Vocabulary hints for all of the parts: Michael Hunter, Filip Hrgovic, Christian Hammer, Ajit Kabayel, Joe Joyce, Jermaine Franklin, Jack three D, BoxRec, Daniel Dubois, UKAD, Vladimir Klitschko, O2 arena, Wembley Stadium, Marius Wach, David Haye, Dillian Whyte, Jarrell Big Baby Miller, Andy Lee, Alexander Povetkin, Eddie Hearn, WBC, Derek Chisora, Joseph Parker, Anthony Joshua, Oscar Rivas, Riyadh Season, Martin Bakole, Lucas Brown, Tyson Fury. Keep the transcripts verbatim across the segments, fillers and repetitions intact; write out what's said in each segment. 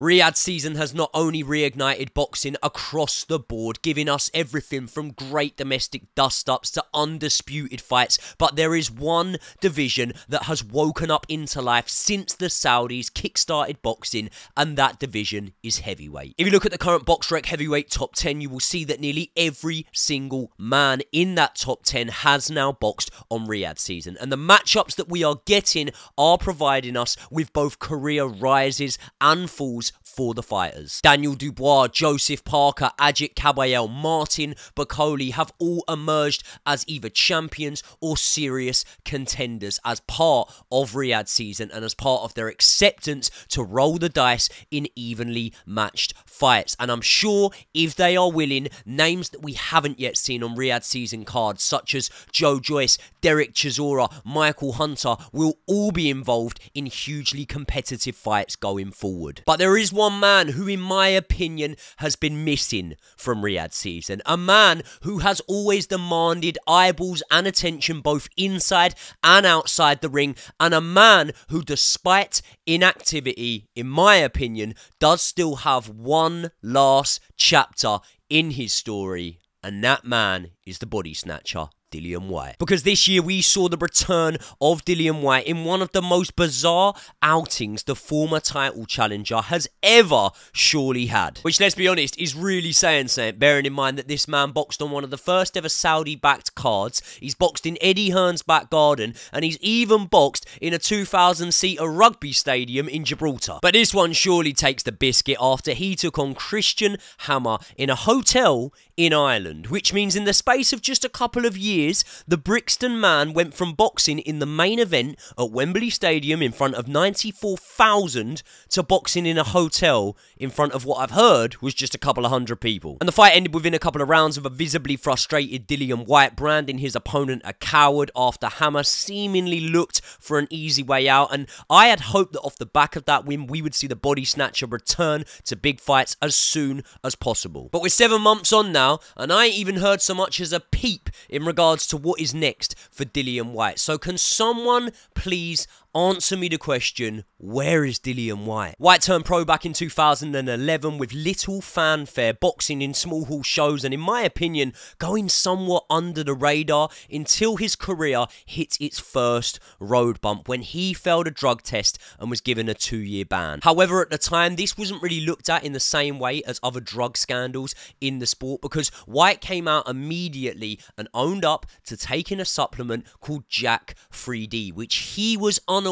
Riyadh Season has not only reignited boxing across the board, giving us everything from great domestic dust-ups to undisputed fights, but there is one division that has woken up into life since the Saudis kick-started boxing, and that division is heavyweight. If you look at the current BoxRec heavyweight top ten, you will see that nearly every single man in that top ten has now boxed on Riyadh Season, and the matchups that we are getting are providing us with both career rises and falls for the fighters. Daniel Dubois, Joseph Parker, Ajit Kabayel, Martin Bakole have all emerged as either champions or serious contenders as part of Riyadh Season and as part of their acceptance to roll the dice in evenly matched fights. And I'm sure if they are willing, names that we haven't yet seen on Riyadh Season cards such as Joe Joyce, Derek Chisora, Michael Hunter will all be involved in hugely competitive fights going forward. But there There is one man who, in my opinion, has been missing from Riyadh Season. A man who has always demanded eyeballs and attention both inside and outside the ring. And a man who, despite inactivity, in my opinion, does still have one last chapter in his story. And that man is the body snatcher, Dillian Whyte. Because this year we saw the return of Dillian Whyte in one of the most bizarre outings the former title challenger has ever surely had. Which, let's be honest, is really saying something, bearing in mind that this man boxed on one of the first ever Saudi-backed cards. He's boxed in Eddie Hearn's back garden, and he's even boxed in a two thousand seater rugby stadium in Gibraltar. But this one surely takes the biscuit after he took on Christian Hammer in a hotel in Ireland, which means in the space of just a couple of years, the Brixton man went from boxing in the main event at Wembley Stadium in front of ninety-four thousand to boxing in a hotel in front of what I've heard was just a couple of hundred people. And the fight ended within a couple of rounds of a visibly frustrated Dillian Whyte branding his opponent a coward after Hammer seemingly looked for an easy way out. And I had hoped that off the back of that win, we would see the body snatcher return to big fights as soon as possible. But we're seven months on now, and I ain't even heard so much as a peep in regards to what is next for Dillian Whyte. So can someone please answer me the question, where is Dillian Whyte? Whyte turned pro back in two thousand eleven with little fanfare, boxing in small hall shows and, in my opinion, going somewhat under the radar until his career hit its first road bump when he failed a drug test and was given a two-year ban. However, at the time, this wasn't really looked at in the same way as other drug scandals in the sport because Whyte came out immediately and owned up to taking a supplement called Jack three D, which he was unaware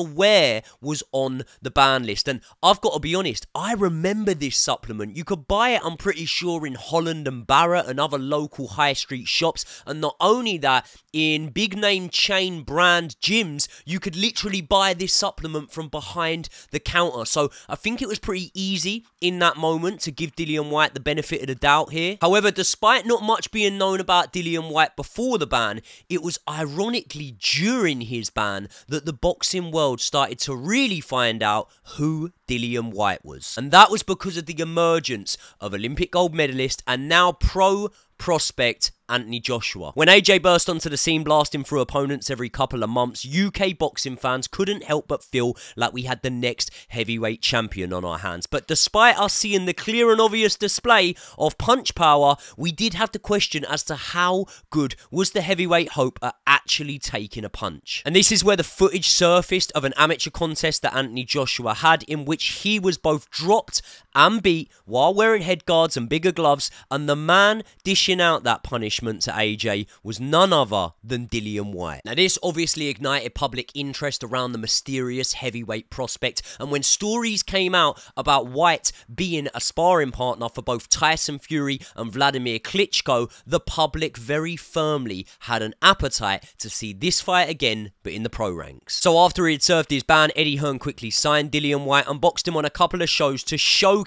was on the ban list. And I've got to be honest, I remember this supplement. You could buy it, I'm pretty sure, in Holland and Barrett and other local high street shops. And not only that, in big name chain brand gyms, you could literally buy this supplement from behind the counter. So I think it was pretty easy in that moment to give Dillian Whyte the benefit of the doubt here. However, despite not much being known about Dillian Whyte before the ban, it was ironically during his ban that the boxing world started to really find out who Dillian Whyte was. And that was because of the emergence of Olympic gold medalist and now pro prospect Anthony Joshua. When A J burst onto the scene blasting through opponents every couple of months, U K boxing fans couldn't help but feel like we had the next heavyweight champion on our hands. But despite us seeing the clear and obvious display of punch power, we did have the question as to how good was the heavyweight hope at actually taking a punch. And this is where the footage surfaced of an amateur contest that Anthony Joshua had in which he was both dropped and beat while wearing headguards and bigger gloves, and the man dishing out that punishment to A J was none other than Dillian Whyte. Now, this obviously ignited public interest around the mysterious heavyweight prospect, and when stories came out about Whyte being a sparring partner for both Tyson Fury and Vladimir Klitschko, the public very firmly had an appetite to see this fight again, but in the pro ranks. So after he had served his ban, Eddie Hearn quickly signed Dillian Whyte and boxed him on a couple of shows to showcase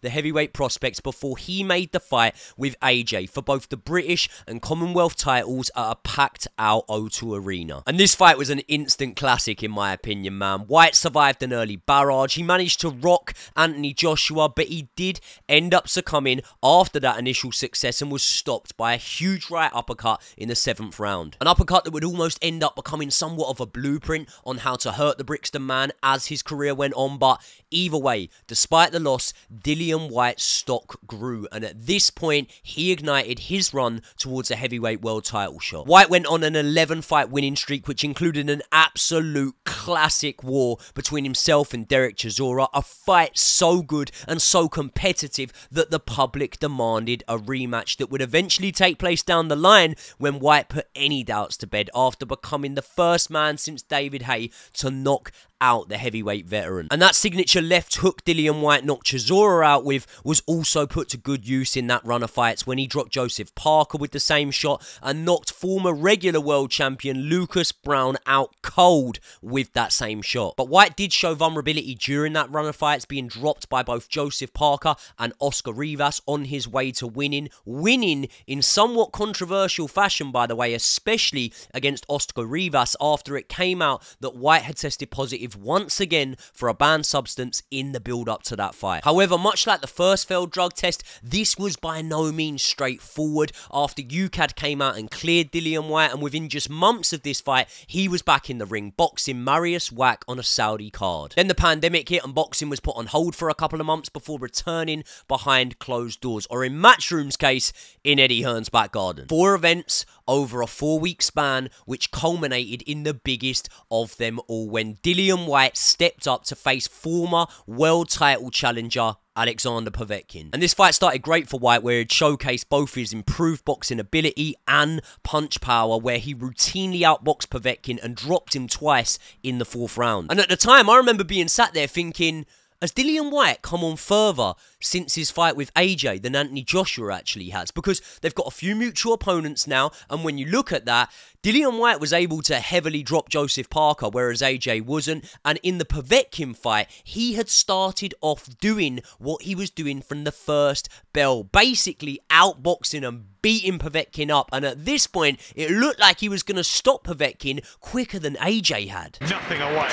the heavyweight prospects before he made the fight with A J for both the British and Commonwealth titles at a packed-out O two arena. And this fight was an instant classic, in my opinion, man. Whyte survived an early barrage. He managed to rock Anthony Joshua, but he did end up succumbing after that initial success and was stopped by a huge right uppercut in the seventh round. An uppercut that would almost end up becoming somewhat of a blueprint on how to hurt the Brixton man as his career went on, but Either way, despite the loss, Dillian Whyte's stock grew, and at this point, he ignited his run towards a heavyweight world title shot. Whyte went on an eleven fight winning streak, which included an absolute classic war between himself and Derek Chisora, a fight so good and so competitive that the public demanded a rematch that would eventually take place down the line when Whyte put any doubts to bed after becoming the first man since David Haye to knock out the heavyweight veteran. And that signature left hook Dillian Whyte knocked Chisora out with was also put to good use in that run of fights when he dropped Joseph Parker with the same shot and knocked former regular world champion Lucas Brown out cold with that same shot. But Whyte did show vulnerability during that run of fights, being dropped by both Joseph Parker and Oscar Rivas on his way to winning. Winning in somewhat controversial fashion, by the way, especially against Oscar Rivas after it came out that Whyte had tested positive once again for a banned substance in the build-up to that fight. However, much like the first failed drug test, this was by no means straightforward. After U K A D came out and cleared Dillian Whyte, and within just months of this fight, he was back in the ring, boxing Marius Wach on a Saudi card. Then the pandemic hit and boxing was put on hold for a couple of months before returning behind closed doors, or in Matchroom's case, in Eddie Hearn's back garden. Four events over a four-week span, which culminated in the biggest of them all, when Dillian Whyte stepped up to face former world title challenger Alexander Povetkin. And this fight started great for Whyte, where it showcased both his improved boxing ability and punch power, where he routinely outboxed Povetkin and dropped him twice in the fourth round. And at the time, I remember being sat there thinking, has Dillian Whyte come on further since his fight with A J than Anthony Joshua actually has? Because they've got a few mutual opponents now, and when you look at that, Dillian Whyte was able to heavily drop Joseph Parker, whereas A J wasn't, and in the Povetkin fight, he had started off doing what he was doing from the first bell, basically outboxing and beating Povetkin up, and at this point, it looked like he was going to stop Povetkin quicker than A J had. Nothing away.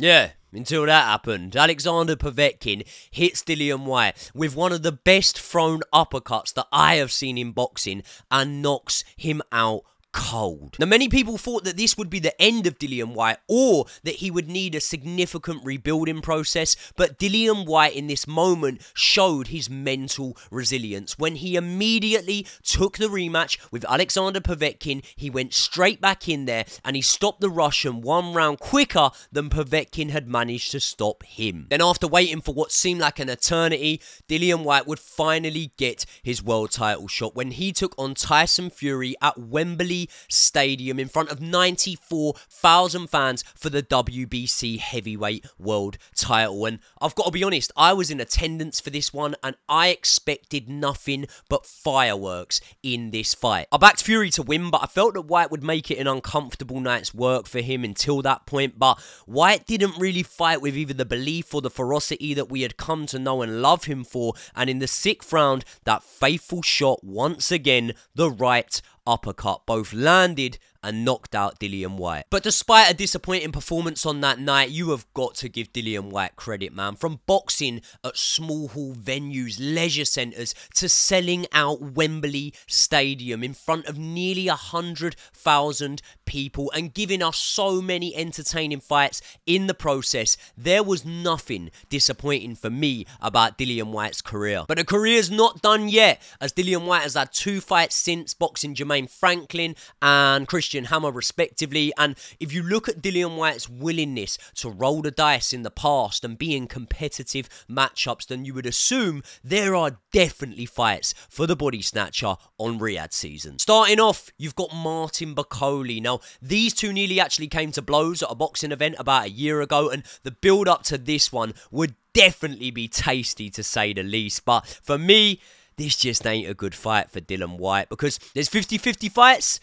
Yeah, until that happened. Alexander Povetkin hits Dillian Whyte with one of the best thrown uppercuts that I have seen in boxing and knocks him out cold. Now, many people thought that this would be the end of Dillian Whyte or that he would need a significant rebuilding process, but Dillian Whyte in this moment showed his mental resilience. When he immediately took the rematch with Alexander Povetkin, he went straight back in there and he stopped the Russian one round quicker than Povetkin had managed to stop him. Then after waiting for what seemed like an eternity, Dillian Whyte would finally get his world title shot when he took on Tyson Fury at Wembley Stadium in front of ninety-four thousand fans for the W B C heavyweight world title. And I've got to be honest, I was in attendance for this one and I expected nothing but fireworks in this fight. I backed Fury to win, but I felt that Whyte would make it an uncomfortable night's work for him until that point. But Whyte didn't really fight with either the belief or the ferocity that we had come to know and love him for, and in the sixth round, that faithful shot once again, the right uppercut, both landed and knocked out Dillian Whyte. But despite a disappointing performance on that night, you have got to give Dillian Whyte credit, man. From boxing at small hall venues, leisure centres, to selling out Wembley Stadium in front of nearly one hundred thousand people and giving us so many entertaining fights in the process, there was nothing disappointing for me about Dillian Whyte's career. But the career's not done yet, as Dillian Whyte has had two fights since, boxing Jermaine Franklin and Christian Hammer respectively, and if you look at Dillian Whyte's willingness to roll the dice in the past and be in competitive matchups, then you would assume there are definitely fights for the body snatcher on Riyadh Season. Starting off, you've got Martin Bakole. Now, these two nearly actually came to blows at a boxing event about a year ago, and the build up to this one would definitely be tasty to say the least, but for me, this just ain't a good fight for Dillian Whyte, because there's fifty fifty fights,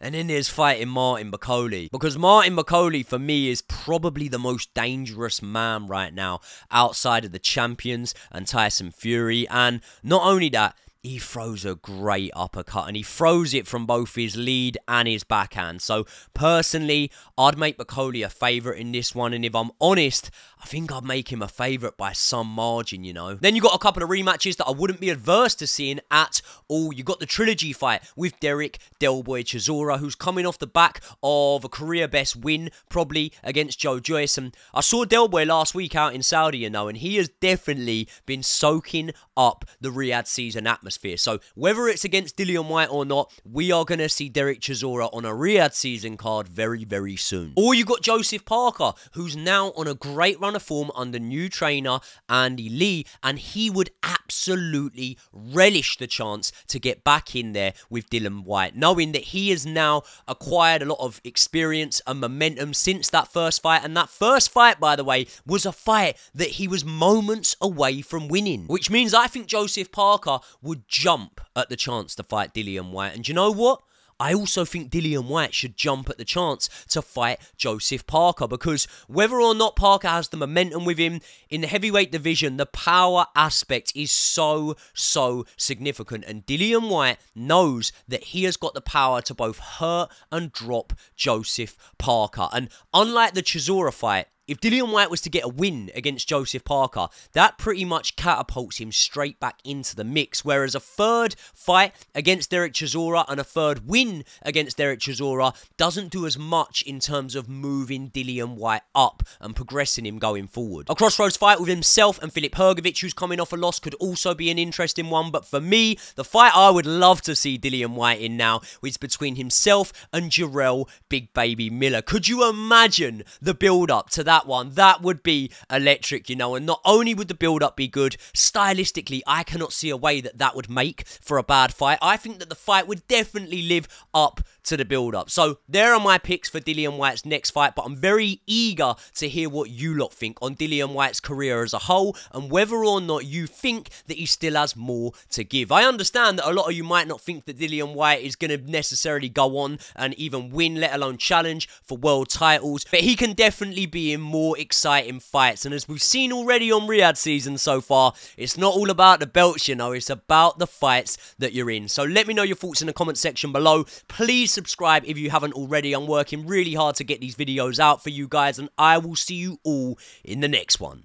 and then there's fighting Martin Bakole. Because Martin Bakole, for me, is probably the most dangerous man right now outside of the champions and Tyson Fury. And not only that, he throws a great uppercut, and he throws it from both his lead and his backhand. So personally, I'd make Bakole a favourite in this one, and if I'm honest, I think I'd make him a favourite by some margin, you know. Then you got a couple of rematches that I wouldn't be adverse to seeing at all. You got the trilogy fight with Derek Delboy Chisora, who's coming off the back of a career-best win, probably against Joe Joyce. And I saw Delboy last week out in Saudi, you know, and he has definitely been soaking up the Riyadh season atmosphere. So whether it's against Dillian Whyte or not, we are going to see Derek Chisora on a Riyadh season card very, very soon. Or you got Joseph Parker, who's now on a great run of form under new trainer Andy Lee, and he would absolutely relish the chance to get back in there with Dillian Whyte, knowing that he has now acquired a lot of experience and momentum since that first fight. And that first fight, by the way, was a fight that he was moments away from winning, which means I think Joseph Parker would jump at the chance to fight Dillian Whyte. And you know what? I also think Dillian Whyte should jump at the chance to fight Joseph Parker, because whether or not Parker has the momentum with him, in the heavyweight division, the power aspect is so, so significant. And Dillian Whyte knows that he has got the power to both hurt and drop Joseph Parker. And unlike the Chisora fight, if Dillian Whyte was to get a win against Joseph Parker, that pretty much catapults him straight back into the mix. Whereas a third fight against Derek Chisora and a third win against Derek Chisora doesn't do as much in terms of moving Dillian Whyte up and progressing him going forward. A crossroads fight with himself and Filip Hrgovic, who's coming off a loss, could also be an interesting one. But for me, the fight I would love to see Dillian Whyte in now is between himself and Jarrell Big Baby Miller. Could you imagine the build-up to that? That one, that would be electric, you know. And not only would the build-up be good, stylistically, I cannot see a way that that would make for a bad fight. I think that the fight would definitely live up to the build-up. So there are my picks for Dillian Whyte's next fight, but I'm very eager to hear what you lot think on Dillian Whyte's career as a whole, and whether or not you think that he still has more to give. I understand that a lot of you might not think that Dillian Whyte is going to necessarily go on and even win, let alone challenge for world titles, but he can definitely be in more exciting fights. And as we've seen already on Riyadh season so far, it's not all about the belts, you know, it's about the fights that you're in. So let me know your thoughts in the comment section below. Please subscribe if you haven't already. I'm working really hard to get these videos out for you guys, and I will see you all in the next one.